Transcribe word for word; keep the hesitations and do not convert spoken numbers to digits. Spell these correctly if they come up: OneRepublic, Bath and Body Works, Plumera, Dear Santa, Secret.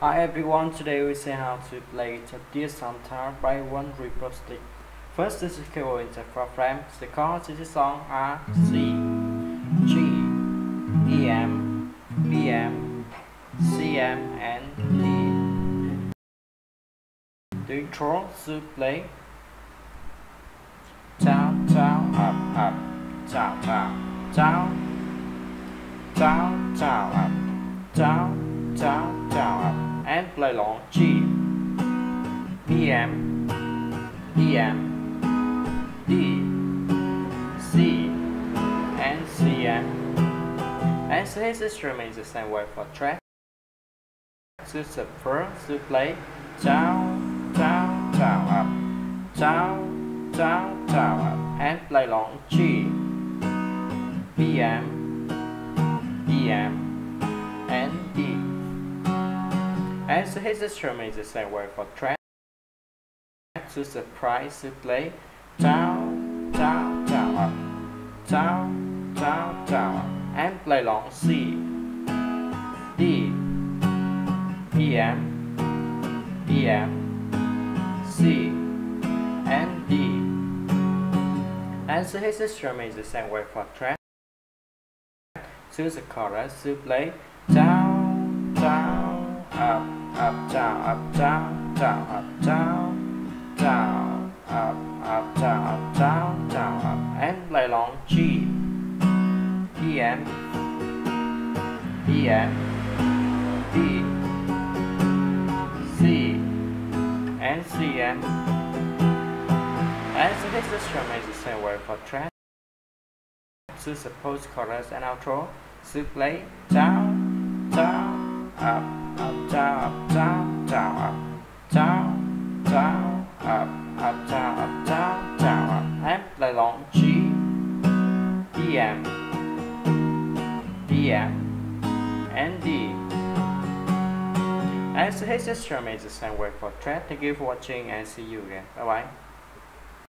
Hi everyone, today we see how to play Dear Santa by OneRepublic. First is the keyboard in the four frames. The chords in this song are C, G, E M, B M, C M, and D. The intro should play down, down, up, up, down, down, down, down, down, up, down, down, down, up. And play long G, B M, D M, D, C, and C M. And this instrument is the same way for track. To subfer, to play down, down, down, up, down, down, down, up, and play long G, B M, D M, and D. And so his instrument is the same way for track. To surprise, to play down, down, down, up, down, down, down, up, and play long C, D, E M, E M, C, and D. And so his instrument is the same way for track. To the chorus, to play down, down, up, up, down, up, down, down, up, down, down, up, up, down, up, down, down, up, and play long G, E M, E M, D, C, and C M. And so this instrument is the same way for track. To suppose chorus and outro, so play down, down, up, up, down, up, down, down, up, down, down, up, up, down, up, down, down, up, and play long G, E M, D M, and D. And so his instrument is the same way for track. Thank you for watching and see you again. Bye bye.